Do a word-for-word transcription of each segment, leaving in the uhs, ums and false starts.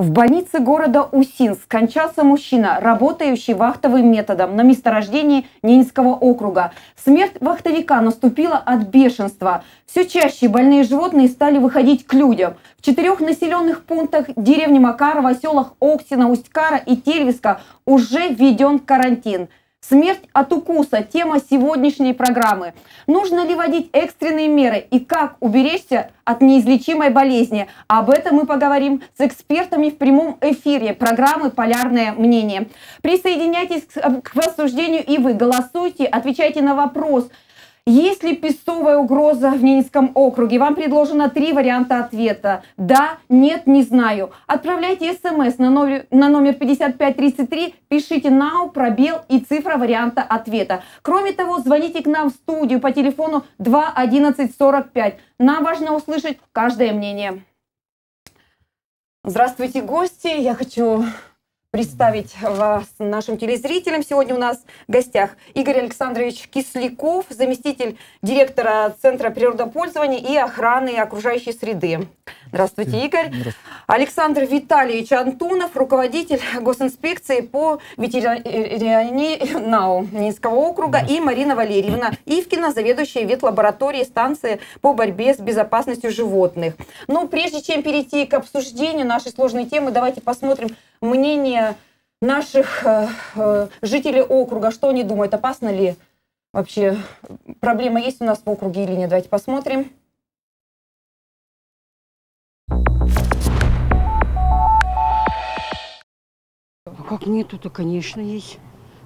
В больнице города Усинск скончался мужчина, работающий вахтовым методом на месторождении Ненецкого округа. Смерть вахтовика наступила от бешенства. Все чаще больные животные стали выходить к людям. В четырех населенных пунктах деревни Макарова, селах Оксино, Усть-Кара и Тельвиска уже введен карантин. Смерть от укуса – тема сегодняшней программы. Нужно ли вводить экстренные меры и как уберечься от неизлечимой болезни? Об этом мы поговорим с экспертами в прямом эфире программы «Полярное мнение». Присоединяйтесь к обсуждению и вы. Голосуйте, отвечайте на вопрос. Есть ли песцовая угроза в Ненецком округе? Вам предложено три варианта ответа. Да, нет, не знаю. Отправляйте смс на номер, на номер пятьдесят пять тридцать три, пишите «НАУ», пробел и цифра варианта ответа. Кроме того, звоните к нам в студию по телефону два одиннадцать сорок пять. Нам важно услышать каждое мнение. Здравствуйте, гости. Я хочу представить вас нашим телезрителям. Сегодня у нас в гостях Игорь Александрович Кисляков, заместитель директора Центра природопользования и охраны окружающей среды. Здравствуйте, Игорь. Здравствуйте. Александр Витальевич Антунов, руководитель госинспекции по ветеринарии НАО Ненецкого округа, и Марина Валерьевна Ивкина, заведующая ветлабораторией станции по борьбе с безопасностью животных. Но прежде чем перейти к обсуждению нашей сложной темы, давайте посмотрим мнение наших э, э, жителей округа, что они думают, опасно ли вообще, проблема есть у нас в округе или нет. Давайте посмотрим. А как нету, то, конечно, есть.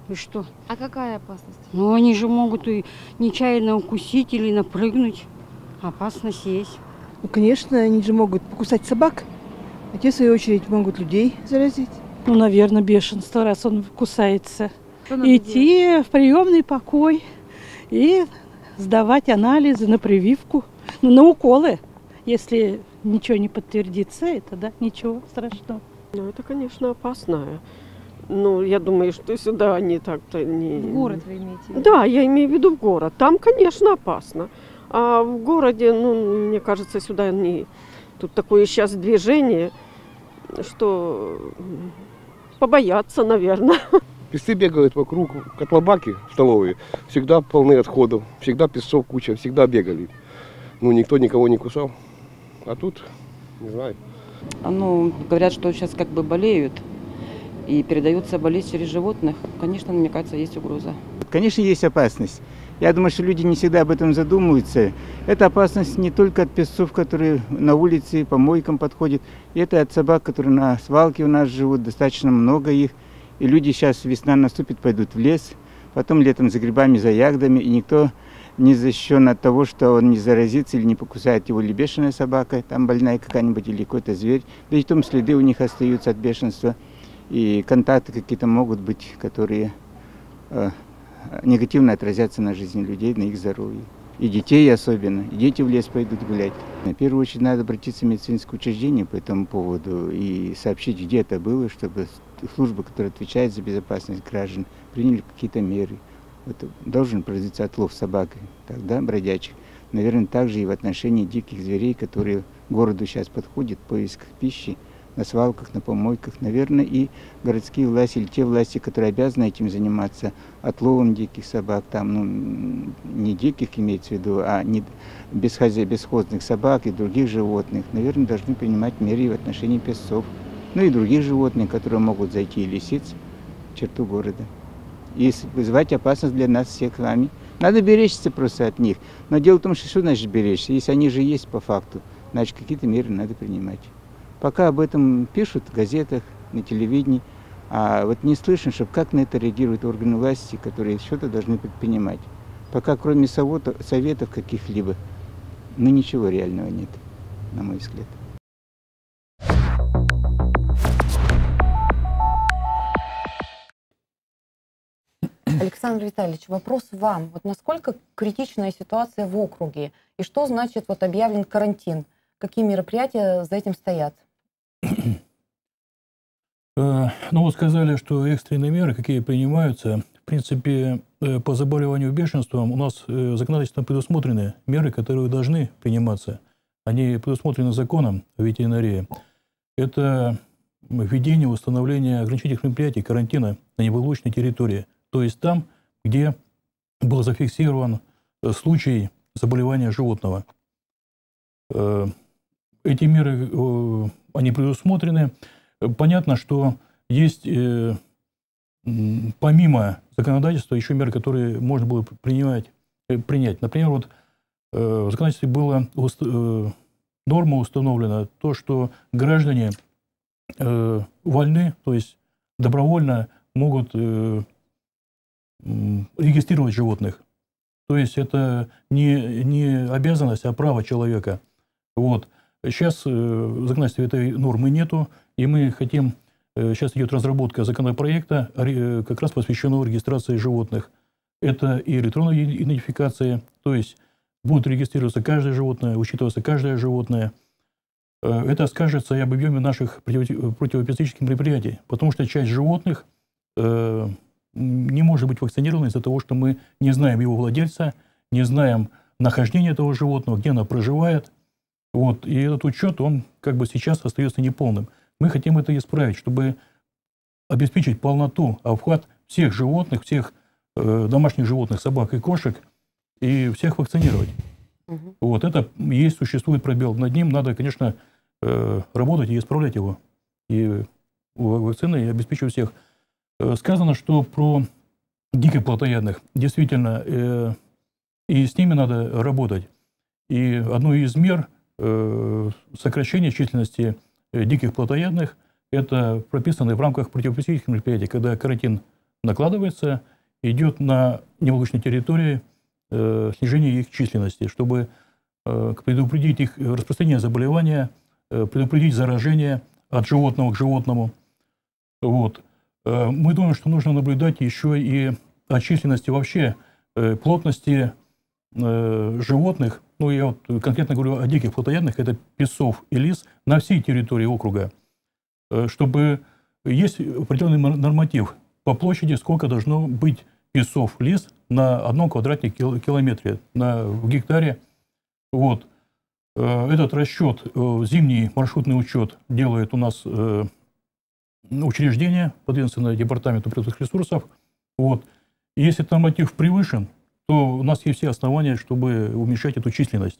Вы что? А какая опасность? Ну, они же могут и нечаянно укусить или напрыгнуть. Опасность есть. Ну, конечно, они же могут покусать собак, а те, в свою очередь, могут людей заразить. Ну, наверное, бешенство, раз он кусается. Идти делать? В приемный покой и сдавать анализы на прививку, ну, на уколы. Если ничего не подтвердится, это, да, ничего страшного. Ну, это, конечно, опасно. Ну, я думаю, что сюда они так-то не... В город вы имеете в виду? Да, я имею в виду в город. Там, конечно, опасно. А в городе, ну, мне кажется, сюда не... Тут такое сейчас движение, что побояться, наверное. Песцы бегают вокруг котлобаки столовые. Всегда полны отходов, всегда песцов куча, всегда бегали. Ну, никто никого не кусал. А тут, не знаю. Ну, говорят, что сейчас как бы болеют, и передается болезнь через животных. Конечно, мне кажется, есть угроза. Конечно, есть опасность. Я думаю, что люди не всегда об этом задумываются. Это опасность не только от песцов, которые на улице, по мойкам подходят. Это от собак, которые на свалке у нас живут. Достаточно много их. И люди сейчас, весна наступит, пойдут в лес. Потом летом за грибами, за ягодами. И никто не защищен от того, что он не заразится или не покусает его, или бешеная собака, там больная какая-нибудь, или какой-то зверь. Да и в том следы у них остаются от бешенства. И контакты какие-то могут быть, которые... негативно отразятся на жизни людей, на их здоровье. И детей особенно. И дети в лес пойдут гулять. На первую очередь надо обратиться в медицинское учреждение по этому поводу и сообщить, где это было, чтобы службы, которые отвечают за безопасность граждан, приняли какие-то меры. Вот должен произойти отлов собак, тогда бродячих. Наверное, также и в отношении диких зверей, которые к городу сейчас подходят, в поисках пищи, на свалках, на помойках. Наверное, и городские власти, или те власти, которые обязаны этим заниматься, отловом диких собак, там, ну, не диких имеется в виду, а не бесхозя... бесхозных собак и других животных, наверное, должны принимать меры в отношении песцов, ну и других животных, которые могут зайти, и лисиц, в черту города, и вызывать опасность для нас всех с вами. Надо беречься просто от них. Но дело в том, что что значит беречься? Если они же есть по факту, значит, какие-то меры надо принимать. Пока об этом пишут в газетах, на телевидении, а вот не слышно, чтобы как на это реагируют органы власти, которые что-то должны предпринимать. Пока кроме советов каких-либо, ну ничего реального нет, на мой взгляд. Александр Витальевич, вопрос вам. Вот насколько критичная ситуация в округе? И что значит вот объявлен карантин? Какие мероприятия за этим стоят? Ну, вот сказали, что экстренные меры, какие принимаются. В принципе, по заболеванию бешенством у нас законодательством предусмотрены меры, которые должны приниматься. Они предусмотрены законом о ветеринарии. Это введение, установление ограничительных мероприятий, карантина на неблагополучной территории. То есть там, где был зафиксирован случай заболевания животного. Эти меры, они предусмотрены. Понятно, что есть помимо законодательства еще меры, которые можно было принимать, принять. Например, вот в законодательстве была норма установлена, то, что граждане вольны, то есть добровольно могут регистрировать животных. То есть это не, не обязанность, а право человека. Вот. Сейчас в законодательстве этой нормы нету, и мы хотим... Сейчас идет разработка законопроекта, как раз посвященного регистрации животных. Это и электронная идентификация, то есть будет регистрироваться каждое животное, учитываться каждое животное. Это скажется и об объеме наших противоэпизоотических мероприятий, потому что часть животных не может быть вакцинирована из-за того, что мы не знаем его владельца, не знаем нахождение этого животного, где оно проживает. Вот. И этот учет, он как бы сейчас остается неполным. Мы хотим это исправить, чтобы обеспечить полноту, обхват всех животных, всех э, домашних животных, собак и кошек, и всех вакцинировать. Угу. Вот это есть, существует пробел. Над ним надо, конечно, э, работать и исправлять его. И вакцины, и обеспечивать всех. Э, сказано, что про диких плотоядных. Действительно, э, и с ними надо работать. И одной из мер э, сокращения численности диких плотоядных, это прописано в рамках противоэпизоотических мероприятий, когда карантин накладывается, идет на неблагополучной территории э, снижение их численности, чтобы э, предупредить их распространение заболевания, э, предупредить заражение от животного к животному. Вот. Э, мы думаем, что нужно наблюдать еще и о численности вообще, э, плотности э, животных. Ну, я вот конкретно говорю о диких плотоядных, это песов и лис на всей территории округа, чтобы есть определенный норматив по площади, сколько должно быть песов, лис на одном квадратном километре, на, в гектаре. Вот. Этот расчет, зимний маршрутный учет делает у нас учреждение, подведомственное департаменту природных ресурсов. Вот. Если этот норматив превышен, то у нас есть все основания, чтобы уменьшать эту численность.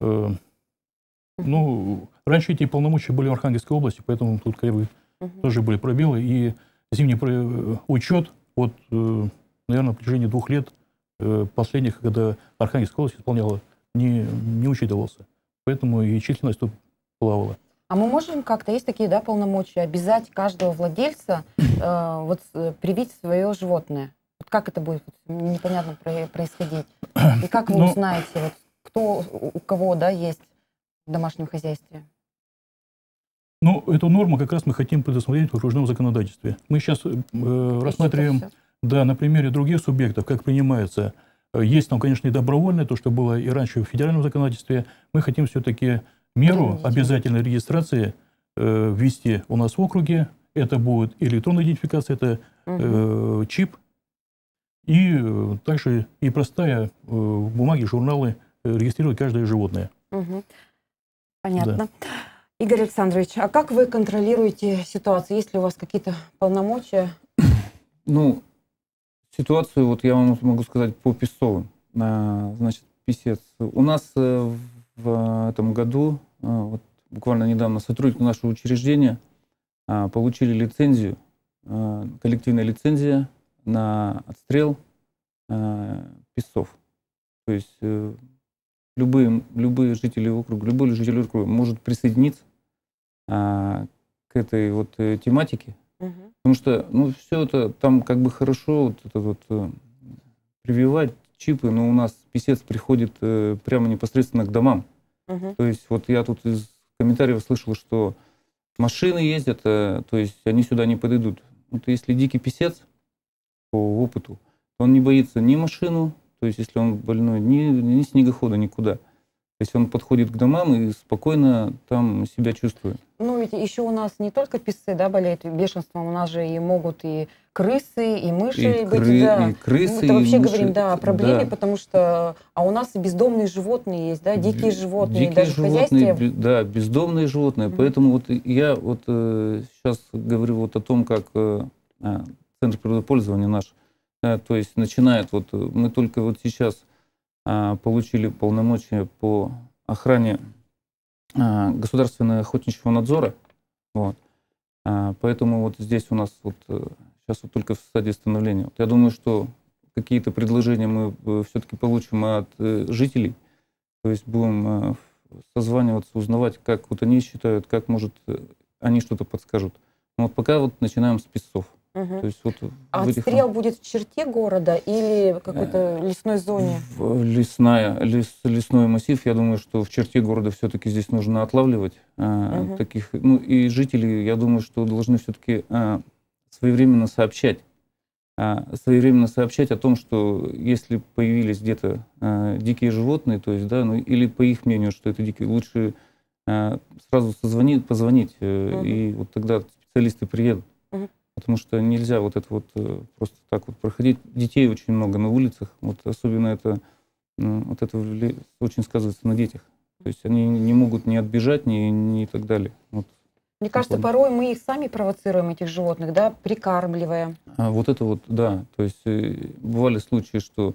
Ну, раньше эти полномочия были в Архангельской области, поэтому тут как бы, угу. тоже были пробелы. И зимний учет, вот, наверное, в протяжении двух лет последних, когда Архангельская область исполняла, не, не учитывался. Поэтому и численность тут плавала. А мы можем как-то, есть такие, да, полномочия, обязать каждого владельца э, вот, привить свое животное? Как это будет непонятно происходить? И как вы ну, узнаете, вот, кто, у кого да, есть в домашнем хозяйстве? Ну, эту норму как раз мы хотим предусмотреть в окружном законодательстве. Мы сейчас э, рассматриваем да, на примере других субъектов, как принимается. Есть там, конечно, и добровольное, то, что было и раньше в федеральном законодательстве. Мы хотим все-таки меру обязательной регистрации э, ввести у нас в округе. Это будет электронная идентификация, это э, угу. чип. И также и простая бумаги, журналы регистрировать каждое животное. Угу. Понятно. Да. Игорь Александрович, а как вы контролируете ситуацию? Есть ли у вас какие-то полномочия? Ну, ситуацию, вот я вам могу сказать по песцовым. Значит, писец. У нас в этом году, вот буквально недавно, сотрудники нашего учреждения получили лицензию, коллективная лицензия, на отстрел э, песцов. То есть э, любые, любые жители округа, любой житель округа может присоединиться э, к этой вот э, тематике. Угу. Потому что ну, все это там как бы хорошо вот, это, вот, э, прививать чипы, но у нас песец приходит э, прямо непосредственно к домам. Угу. То есть вот я тут из комментариев слышал, что машины ездят, э, то есть они сюда не подойдут. Вот если дикий песец, по опыту, он не боится ни машину, то есть если он больной, ни, ни снегохода, никуда. Если он подходит к домам и спокойно там себя чувствует. Ну, ведь еще у нас не только песцы, да, болеют бешенством, у нас же и могут и крысы, и мыши и быть. Кры... Да. И крысы, мы-то вообще и мыши... говорим, да, о проблеме, да. Потому что... А у нас и бездомные животные есть, да, дикие животные. Дикие даже животные, б... да, бездомные животные. Mm-hmm. Поэтому вот я вот э, сейчас говорю вот о том, как э, Центр природопользования наш, э, то есть начинает, вот мы только вот сейчас... получили полномочия по охране государственного охотничьего надзора. Вот. Поэтому вот здесь у нас вот сейчас вот только в стадии становления. Я думаю, что какие-то предложения мы все-таки получим от жителей. То есть будем созваниваться, узнавать, как вот они считают, как, может, они что-то подскажут. Но вот пока вот начинаем с песцов. Угу. То есть вот а этих... отстрел будет в черте города или в какой-то лесной зоне? В лесная, лес, лесной массив. Я думаю, что в черте города все-таки здесь нужно отлавливать угу. таких. Ну и жители, я думаю, что должны все-таки своевременно сообщать. Своевременно сообщать о том, что если появились где-то дикие животные, то есть, да, ну, или по их мнению, что это дикие, лучше сразу созвонить, позвонить, угу. и вот тогда специалисты приедут. Угу. Потому что нельзя вот это вот просто так вот проходить. Детей очень много на улицах, вот особенно это, вот это очень сказывается на детях. То есть они не могут ни отбежать, ни, ни так далее. Вот. Мне кажется, порой мы их сами провоцируем, этих животных, да, прикармливая. А вот это вот, да. То есть бывали случаи, что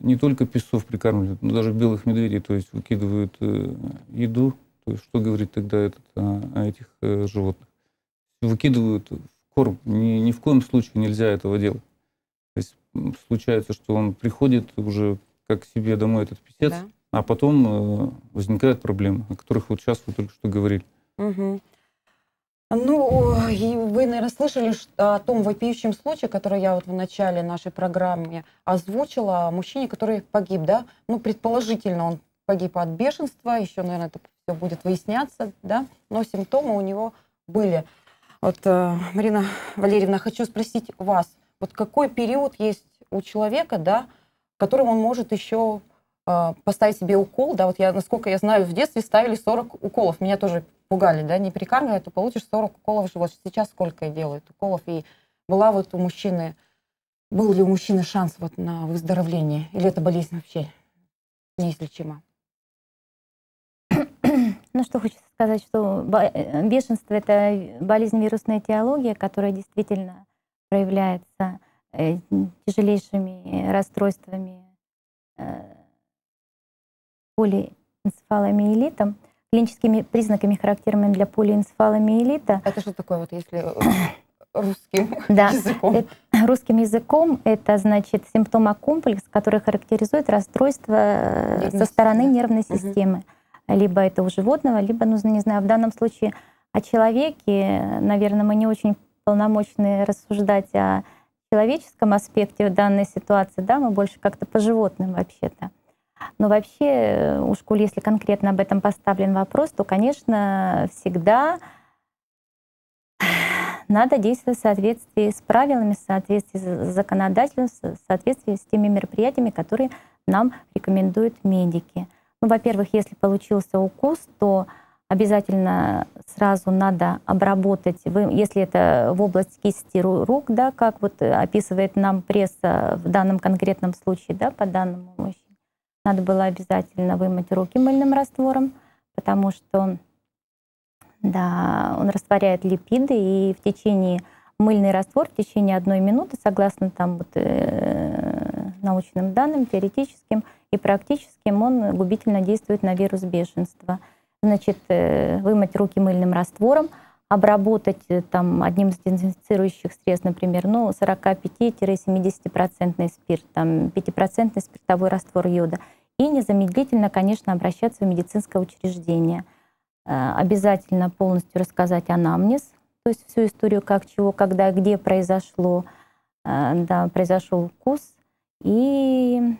не только песцов прикармливают, но даже белых медведей, то есть выкидывают еду. То есть что говорить тогда этот, о этих животных? Выкидывают... корм. Ни, ни в коем случае нельзя этого делать. То есть случается, что он приходит уже как себе домой, этот песец, да. а потом э, возникают проблемы, о которых вот сейчас вы только что говорили. Угу. Ну, вы, наверное, слышали о том вопиющем случае, который я вот в начале нашей программы озвучила, о мужчине, который погиб, да? Ну, предположительно, он погиб от бешенства, еще, наверное, это все будет выясняться, да? Но симптомы у него были. Вот, Марина Валерьевна, хочу спросить вас, вот какой период есть у человека, да, которым он может еще э, поставить себе укол, да, вот я, насколько я знаю, в детстве ставили сорок уколов, меня тоже пугали, да, не прикармливают, ты получишь сорок уколов в живот, сейчас сколько делают уколов, и была вот у мужчины, был ли у мужчины шанс вот на выздоровление, или эта болезнь вообще неизлечима? Ну, что хочется сказать, что бешенство — это болезнь вирусной этиологии, которая действительно проявляется тяжелейшими расстройствами полиэнцефаломиелитом, клиническими признаками, характерными для полиэнцефаломиелита. Это что такое, вот если русским да. языком? Это, русским языком это значит симптомокомплекс, который характеризует расстройство нервной со стороны системы. Нервной системы. Угу. Либо это у животного, либо, ну, не знаю, в данном случае о человеке, наверное, мы не очень полномочны рассуждать о человеческом аспекте данной ситуации, да, мы больше как-то по животным вообще-то. Но вообще, уж коли, если конкретно об этом поставлен вопрос, то, конечно, всегда надо действовать в соответствии с правилами, в соответствии с законодательством, в соответствии с теми мероприятиями, которые нам рекомендуют медики. Ну, во-первых, если получился укус, то обязательно сразу надо обработать, если это в область кисти рук, да, как вот описывает нам пресса в данном конкретном случае, да, по данному мужчине, надо было обязательно вымыть руки мыльным раствором, потому что, да, он растворяет липиды, и в течение мыльный раствор в течение одной минуты, согласно там вот, э, научным данным, теоретическим, и практическим, он губительно действует на вирус бешенства. Значит, вымыть руки мыльным раствором, обработать там одним из дезинфицирующих средств, например, ну, сорок-семьдесят процентов спирт, там, пять процентов спиртовой раствор йода. И незамедлительно, конечно, обращаться в медицинское учреждение. Обязательно полностью рассказать анамнез, то есть всю историю, как, чего, когда, где произошло, да, произошел укус. И...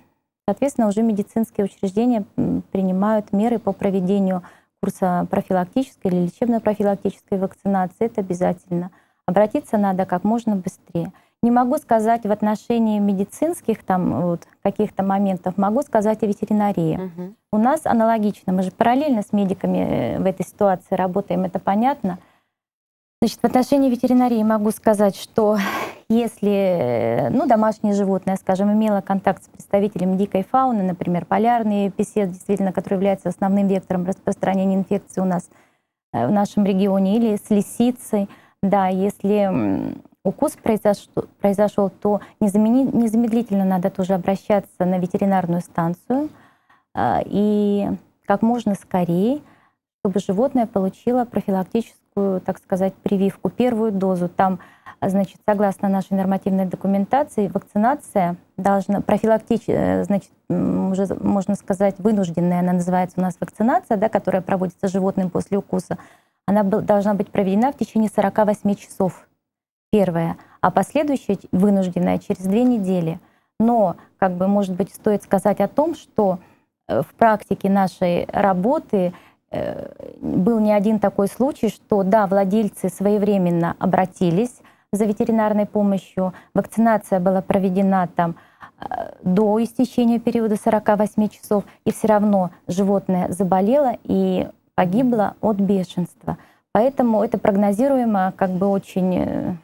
соответственно, уже медицинские учреждения принимают меры по проведению курса профилактической или лечебно-профилактической вакцинации. Это обязательно. Обратиться надо как можно быстрее. Не могу сказать в отношении медицинских там вот, каких-то моментов, могу сказать о ветеринарии. Угу. У нас аналогично, мы же параллельно с медиками в этой ситуации работаем, это понятно. Значит, в отношении ветеринарии могу сказать, что если ну, домашнее животное, скажем, имело контакт с представителем дикой фауны, например, полярный песец, действительно, который является основным вектором распространения инфекции у нас в нашем регионе, или с лисицей, да, если укус произошел, произошел то незамедлительно надо тоже обращаться на ветеринарную станцию и как можно скорее, чтобы животное получило профилактическую, так сказать, прививку, первую дозу. Там, значит, согласно нашей нормативной документации, вакцинация должна профилактически, значит, уже можно сказать, вынужденная, она называется у нас вакцинация, да, которая проводится животным после укуса, она должна быть проведена в течение сорока восьми часов, первая, а последующая вынужденная через две недели. Но, как бы, может быть, стоит сказать о том, что в практике нашей работы был не один такой случай, что, да, владельцы своевременно обратились за ветеринарной помощью, вакцинация была проведена там до истечения периода сорока восьми часов, и все равно животное заболело и погибло от бешенства. Поэтому это прогнозируемо, как бы очень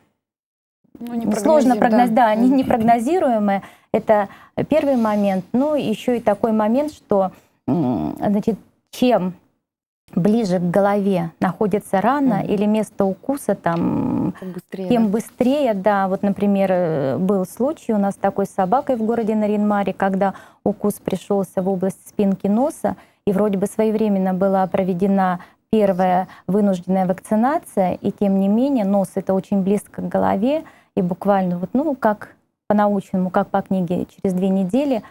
ну, не сложно прогнозировать, да, да не, не прогнозируемое. Это первый момент. Ну, еще и такой момент, что, значит, чем ближе к голове находится рана mm. или место укуса, там, быстрее, тем да? быстрее, да. Вот, например, был случай у нас такой с собакой в городе Нарьян-Маре, когда укус пришелся в область спинки носа, и вроде бы своевременно была проведена первая вынужденная вакцинация, и тем не менее нос — это очень близко к голове, и буквально, вот, ну, как по-научному, как по книге, через две недели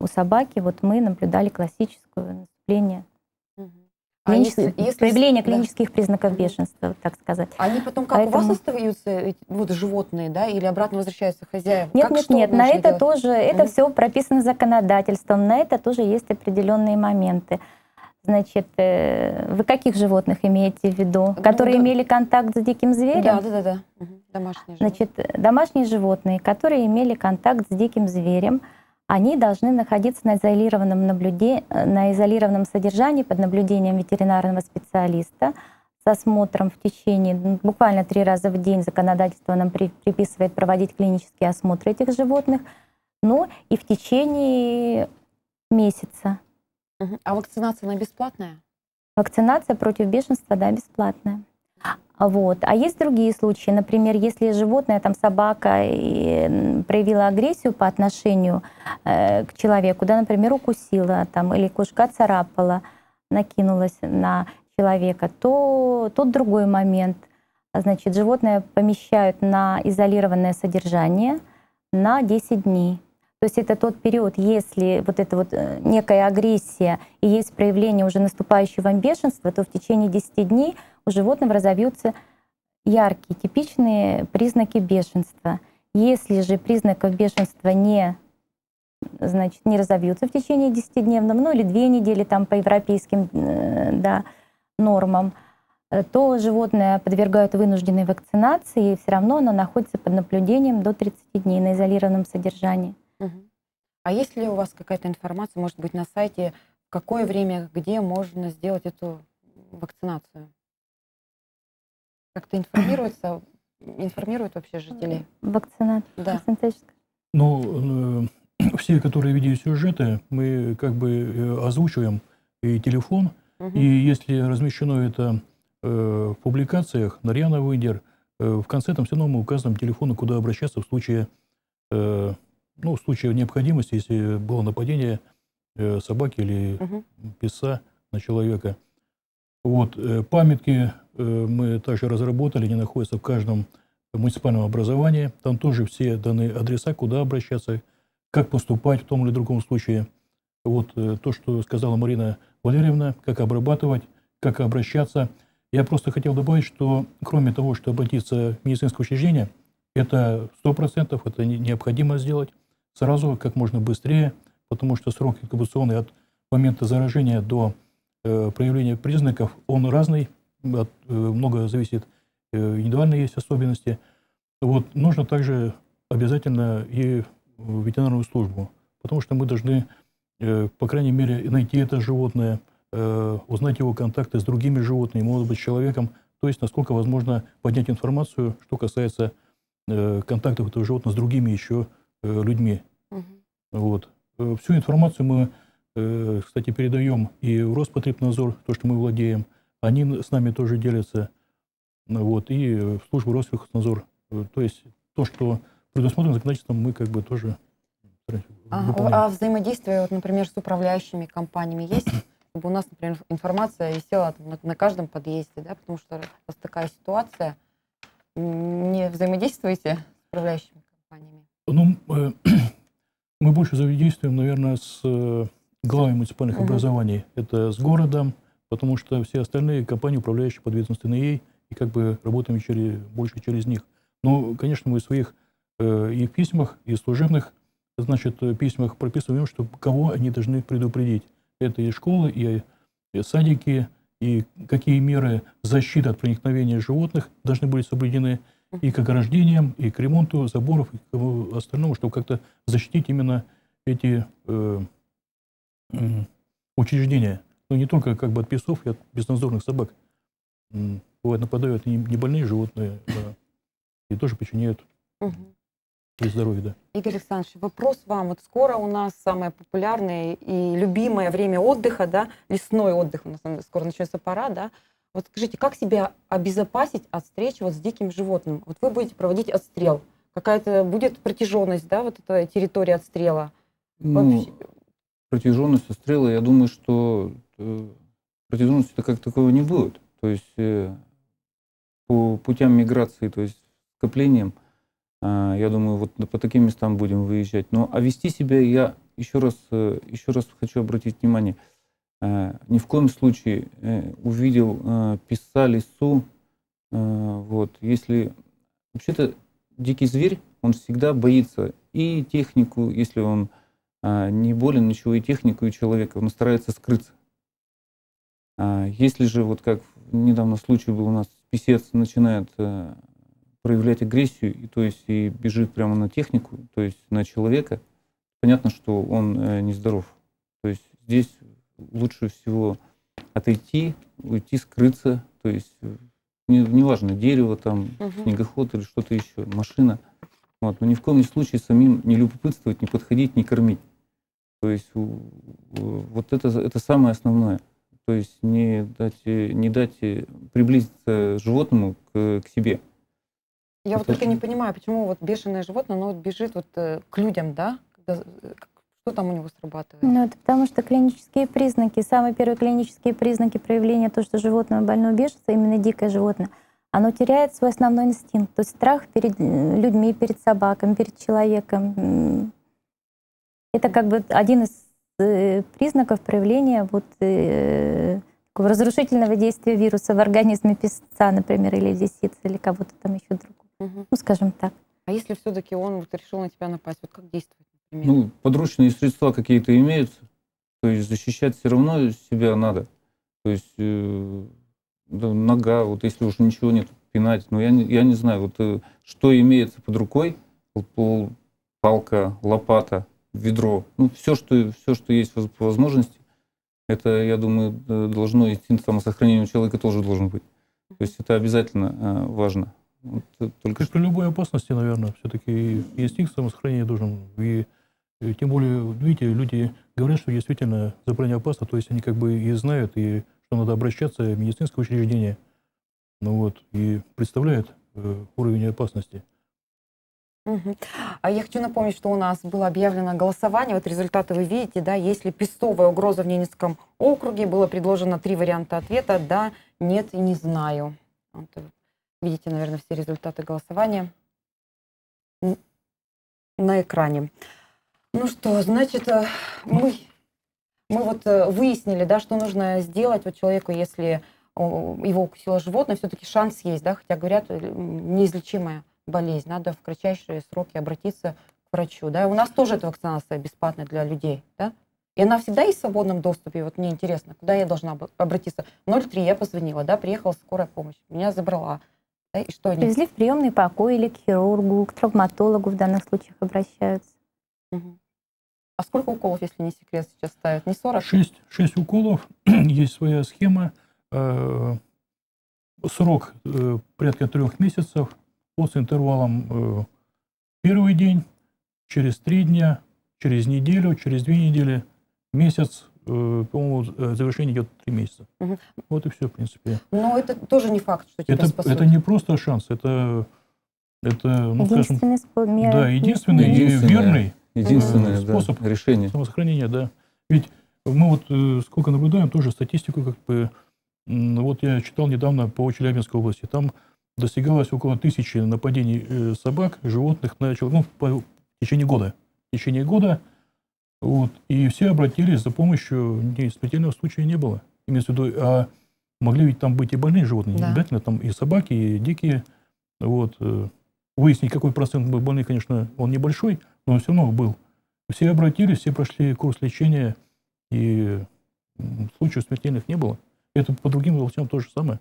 у собаки вот мы наблюдали классическое наступление. А если, если, проявление да. клинических признаков бешенства, так сказать. Они потом как Поэтому... у вас остаются вот, животные, да, или обратно возвращаются хозяева? Нет, как, нет, нет, на это делать? Тоже, это mm-hmm. все прописано законодательством, на это тоже есть определенные моменты. Значит, вы каких животных имеете в виду? Ну, которые да. имели контакт с диким зверем? Да, да, да, да. Угу. Домашние Значит, животные. Домашние животные, которые имели контакт с диким зверем, они должны находиться на изолированном, наблюде... на изолированном содержании под наблюдением ветеринарного специалиста с осмотром в течение, ну, буквально три раза в день законодательство нам при... приписывает проводить клинические осмотры этих животных, ну и в течение месяца. А вакцинация, она бесплатная? Вакцинация против бешенства, да, бесплатная. Вот. А есть другие случаи, например, если животное, там собака, и проявила агрессию по отношению э, к человеку, да, например, укусила там, или кушка царапала, накинулась на человека, то тут другой момент. Значит, животное помещают на изолированное содержание на десять дней. То есть это тот период, если вот эта вот некая агрессия и есть проявление уже наступающего бешенства, то в течение десяти дней у животного разовьются яркие, типичные признаки бешенства. Если же признаков бешенства не, значит, не разовьются в течение десятидневного, ну или две недели там, по европейским да, нормам, то животное подвергают вынужденной вакцинации, и все равно оно находится под наблюдением до тридцати дней на изолированном содержании. Угу. А есть ли у вас какая-то информация, может быть, на сайте, в какое время, где можно сделать эту вакцинацию? Как-то информируется, информирует вообще жителей? Вакцинация. Да. Ну, все, которые видели сюжеты, мы как бы озвучиваем и телефон, угу. и если размещено это в публикациях, Нарьяна Выдер, в конце там все равно мы указываем телефону, куда обращаться в случае... Ну, в случае необходимости, если было нападение э, собаки или угу. пса на человека. Вот, э, памятки э, мы также разработали, они находятся в каждом муниципальном образовании. Там тоже все данные адреса, куда обращаться, как поступать в том или другом случае. Вот э, то, что сказала Марина Валерьевна, как обрабатывать, как обращаться. Я просто хотел добавить, что кроме того, что обратиться в медицинское учреждение, это сто процентов, это необходимо сделать. Сразу, как можно быстрее, потому что срок инкубационный от момента заражения до э, проявления признаков, он разный, от, э, много зависит, э, индивидуально есть особенности. Вот, нужно также обязательно и в ветеринарную службу, потому что мы должны, по крайней мере, найти это животное, узнать его контакты с другими животными, может быть, с человеком, то есть, насколько возможно, поднять информацию, что касается контактов этого животного с другими еще людьми. Угу. Вот. Всю информацию мы, кстати, передаем и в Роспотребнадзор, то, что мы владеем, они с нами тоже делятся, вот, и в службу Роспотребнадзор, то есть то, что предусмотрено законодательством, мы как бы тоже выполняем. А, а взаимодействие, вот, например, с управляющими компаниями есть? Чтобы у нас, например, информация висела там, на, на каждом подъезде, да, потому что раз такая ситуация, не взаимодействуете с управляющими компаниями? Ну, э, мы больше взаимодействуем, наверное, с главами муниципальных угу. образований. Это с городом, потому что все остальные компании, управляющие подведомственные ей, и как бы работаем через, больше через них. Но, конечно, мы в своих э, и в письмах, и в служебных, значит, письмах прописываем, что кого они должны предупредить. Это и школы, и, и садики, и какие меры защиты от проникновения животных должны были соблюдены и к ограждениям, и к ремонту заборов, и к остальному, чтобы как-то защитить именно эти э, э, учреждения. Ну, не только как бы от песцов и от безнадзорных собак. Бывает, нападают и не больные животные, а, и тоже причиняют при здоровье, да. Игорь Александрович, вопрос вам. Вот скоро у нас самое популярное и любимое время отдыха, да, лесной отдых, у нас скоро начнется пора, да. Вот скажите, как себя обезопасить от встречи вот с диким животным? Вот вы будете проводить отстрел, какая-то будет протяженность, да, вот эта территория отстрела? Ну, протяженность отстрела, я думаю, что протяженности-то как такого не будет. То есть по путям миграции, то есть скоплением, я думаю, вот по таким местам будем выезжать. Но а вести себя, я еще раз, еще раз хочу обратить внимание, ни в коем случае увидел песца, лису. Вот, если... Вообще-то дикий зверь, он всегда боится и технику, если он не болен, ничего, и технику, и человека. Он старается скрыться. Если же, вот как недавно случай был у нас, песец начинает... проявлять агрессию, и, то есть и бежит прямо на технику, то есть на человека, понятно, что он э, нездоров. То есть здесь лучше всего отойти, уйти, скрыться, то есть не, неважно, дерево там, угу. снегоход или что-то еще, машина. Вот. Но ни в коем случае самим не любопытствовать, не подходить, не кормить. То есть у, у, вот это, это самое основное. То есть не дать, не дать приблизиться животному к, к себе. Я вот только не понимаю, почему вот бешеное животное, оно вот бежит вот к людям, да? Что там у него срабатывает? Ну, это потому что клинические признаки, самые первые клинические признаки проявления то, что животное больное бешенство, именно дикое животное, оно теряет свой основной инстинкт, то есть страх перед людьми, перед собаками, перед человеком. Это как бы один из признаков проявления вот разрушительного действия вируса в организме песца, например, или лисицы, или кого-то там еще другого. Угу. Ну, скажем так. А если все-таки он вот решил на тебя напасть, вот как действовать, например? Ну, подручные средства какие-то имеются, то есть защищать все равно себя надо. То есть э, нога, вот если уже ничего нет, пинать. Но я не, я не знаю, вот э, что имеется под рукой, палка, лопата, ведро, ну, все, что, все, что есть по возможности, это, я думаю, должно, инстинкт самосохранения у человека тоже должен быть. То есть это обязательно э, важно. Вот, только при любой опасности, наверное, все-таки инстинкт самосохранения должен. И, и тем более, видите, люди говорят, что действительно заболевание опасно, то есть они как бы и знают, и что надо обращаться в медицинское учреждение, ну вот, и представляют э, уровень опасности. Угу. А я хочу напомнить, что у нас было объявлено голосование, вот результаты вы видите, да, есть ли песцовая угроза в Ненецком округе, было предложено три варианта ответа, да, нет и не знаю. Видите, наверное, все результаты голосования на экране. Ну что, значит, мы, мы вот выяснили, да, что нужно сделать вот человеку, если его укусило животное, все-таки шанс есть, да, хотя, говорят, неизлечимая болезнь, надо в кратчайшие сроки обратиться к врачу. Да. У нас тоже эта вакцинация бесплатная для людей, да? И она всегда есть в свободном доступе. Вот мне интересно, куда я должна обратиться? ноль три я позвонила, да, приехала скорая помощь, меня забрала. Да, и что они... Привезли в приемный покой или к хирургу, к травматологу в данных случаях обращаются. Угу. А сколько уколов, если не секрет, сейчас ставят? Не сорок? Шесть, шесть уколов. Есть своя схема. Срок порядка трех месяцев. С интервалом первый день, через три дня, через неделю, через две недели, месяц. По-моему, завершение идет три месяца. Угу. Вот и все, в принципе. Но это тоже не факт, что тебя это, спасут. Это не просто шанс, это, это ну, единственный, скажем, мер... да, единственный, единственный и верный единственный, способ да, решения. Самосохранения. Да. Ведь мы вот сколько наблюдаем, тоже статистику, как бы, вот я читал недавно по Челябинской области, там достигалось около тысячи нападений собак, животных на человека, ну, в течение года. В течение года. Вот. И все обратились за помощью, ни смертельного случая не было. Имеется в виду, а могли ведь там быть и больные животные, да. Не обязательно, там и собаки, и дикие. Вот. Выяснить, какой процент был больных, конечно, он небольшой, но он все равно был. Все обратились, все прошли курс лечения, и случаев смертельных не было. Это по другим областям то же самое.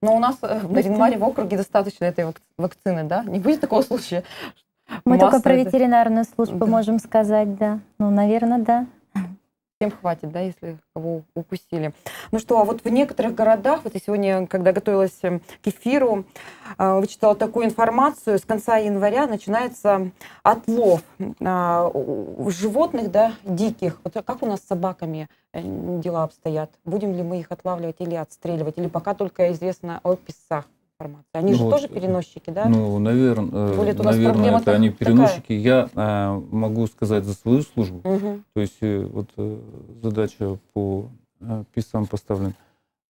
Но у нас в Нарьян-Маре в округе достаточно этой вакцины, да? Не будет такого случая? Мы только про это... ветеринарную службу да. можем сказать, да. Ну, наверное, да. Всем хватит, да, если кого укусили. Ну что, а вот в некоторых городах, вот я сегодня, когда готовилась к эфиру, вычитала такую информацию, с конца января начинается отлов животных, да, диких. Вот как у нас с собаками дела обстоят? Будем ли мы их отлавливать или отстреливать? Или пока только известно о песцах? Они ну же вот, тоже переносчики, да? Ну, наверное, Более, наверное это они переносчики. Такая. Я а, могу сказать за свою службу. Угу. То есть вот задача по а, песцам поставлена.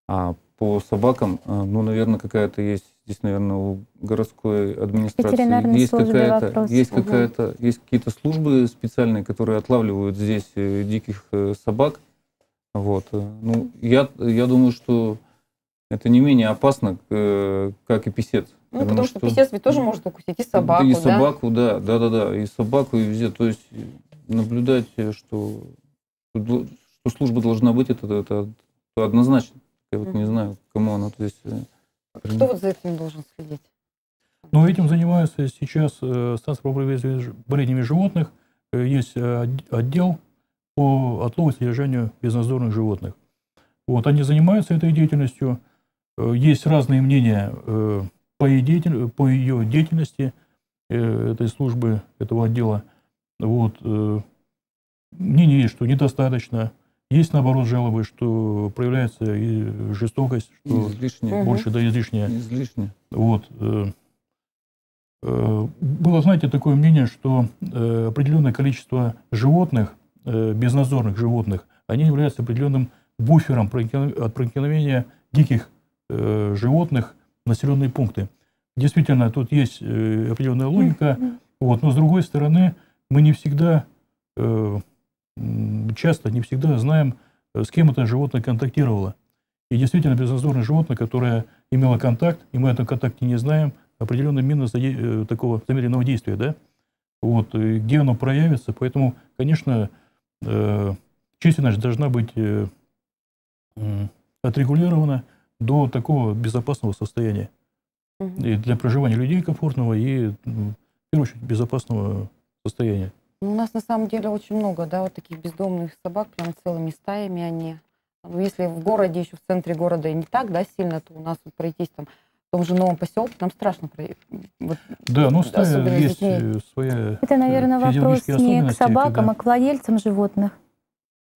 А по собакам, а, ну, наверное, какая-то есть, здесь, наверное, у городской администрации есть какая-то, есть какая-то, угу. есть какие-то службы специальные, которые отлавливают здесь диких собак. Вот. Ну, я, я думаю, что это не менее опасно, как и писец. Ну, потому, потому что, что писец ведь тоже может укусить и собаку, и да? собаку, да, да, да, да, и собаку, и везде. То есть наблюдать, что, что служба должна быть, это, это, это однозначно. Я вот не знаю, кому она здесь... Кто вот за этим должен следить? Ну, этим занимаются сейчас станция по борьбе с болезнями животных. Есть отдел по отлову и содержанию безнадзорных животных. Вот, они занимаются этой деятельностью. Есть разные мнения по ее деятельности, этой службы, этого отдела. Вот. Мнение есть, что недостаточно. Есть, наоборот, жалобы, что проявляется и жестокость, что излишне. больше, да, излишнее. Излишне. Вот. Было, знаете, такое мнение, что определенное количество животных, безнадзорных животных, они являются определенным буфером от проникновения диких э, животных в населенные пункты. Действительно, тут есть э, определенная логика, вот, но с другой стороны, мы не всегда, э, часто не всегда знаем, с кем это животное контактировало. И действительно, безнадзорное животное, которое имело контакт, и мы о этом контакте не знаем, определенно мина э, такого замедленного действия, да? Вот, где оно проявится, поэтому, конечно, э, численность должна быть... Э, отрегулировано до такого безопасного состояния. Угу. И для проживания людей комфортного и, в первую очередь, безопасного состояния. У нас на самом деле очень много, да, вот таких бездомных собак, прям целыми стаями они. Ну, если в городе, еще в центре города и не так, да, сильно, то у нас вот пройтись там в том же новом поселке, нам страшно проехать. Вот, да, ну стая есть своя. Это, наверное, вопрос не к собакам, да. а к владельцам животных.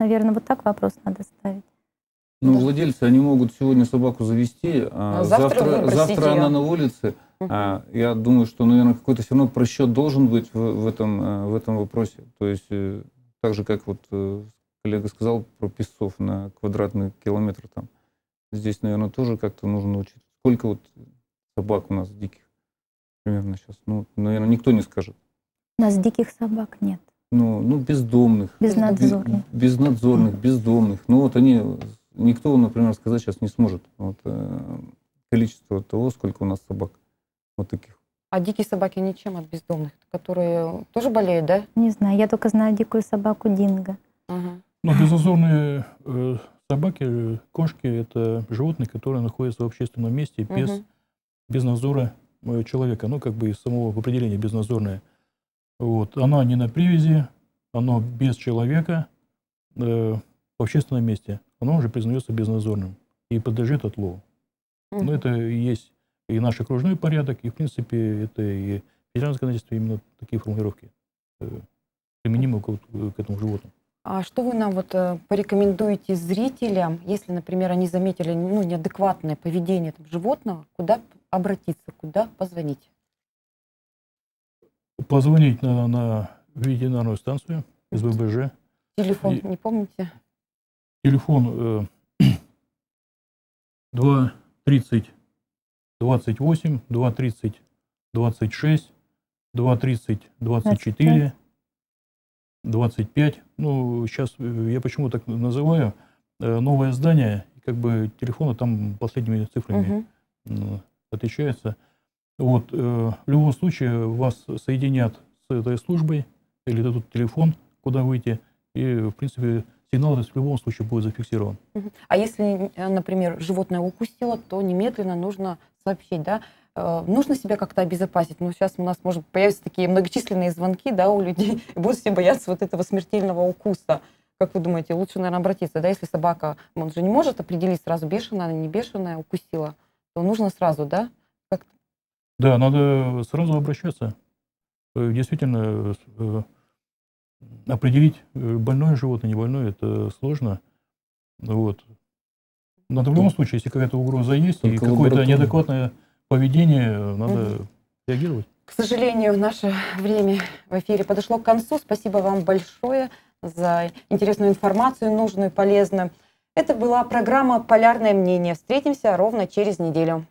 Наверное, вот так вопрос надо ставить. Ну, да. Владельцы, они могут сегодня собаку завести, а завтра, завтра, завтра она на улице. Угу. А, я думаю, что, наверное, какой-то все равно просчет должен быть в, в, этом, в этом вопросе. То есть, так же, как вот коллега сказал про песцов на квадратный километр там. Здесь, наверное, тоже как-то нужно учить. Сколько вот собак у нас диких примерно сейчас? Ну, наверное, никто не скажет. У нас диких собак нет. Ну, ну бездомных. Безнадзорных. Безнадзорных, бездомных. Ну, вот они... Никто, например, сказать сейчас не сможет вот, э, количество того, сколько у нас собак вот таких. А дикие собаки ничем от бездомных, которые тоже болеют, да? Не знаю, я только знаю дикую собаку динго. Ага. Ну, безнадзорные э, собаки, кошки — это животные, которые находятся в общественном месте без угу. без надзора человека, ну, как бы из самого определения безнадзорное. Вот. Оно не на привязи, оно без человека, э, в общественном месте. Оно уже признается безнадзорным и подлежит отлову. Mm-hmm. Но это и есть и наш окружной порядок, и, в принципе, это и федеральное законодательство, именно такие формулировки э, применимы к, к этому животному. А что вы нам вот порекомендуете зрителям, если, например, они заметили, ну, неадекватное поведение там животного, куда обратиться, куда позвонить? Позвонить на, на ветеринарную станцию СББЖ. Телефон, И, не помните? Телефон э, два тридцать двадцать восемь, два тридцать двадцать шесть, два тридцать двадцать четыре. двадцать пять. Ну, сейчас я почему так называю. Новое здание, как бы телефона там последними цифрами угу. отличается. Вот, в любом случае вас соединят с этой службой, или дадут телефон, куда выйти, и, в принципе, сигнал в любом случае будет зафиксирован. Угу. А если, например, животное укусило, то немедленно нужно сообщить, да? Нужно себя как-то обезопасить, но сейчас у нас, может, появятся такие многочисленные звонки, да, у людей, и будут все бояться вот этого смертельного укуса. Как вы думаете, лучше, наверное, обратиться, да, если собака, он же не может определить сразу, бешеная она, не бешеная, укусила, то нужно сразу, да? Как-то... Да, надо сразу обращаться, действительно, определить, больное животное, не больное, это сложно, вот. Но в любом случае, если какая-то угроза есть, только и какое-то неадекватное поведение, надо угу. реагировать. К сожалению, наше время в эфире подошло к концу. Спасибо вам большое за интересную информацию, нужную и полезную. Это была программа «Полярное мнение». Встретимся ровно через неделю.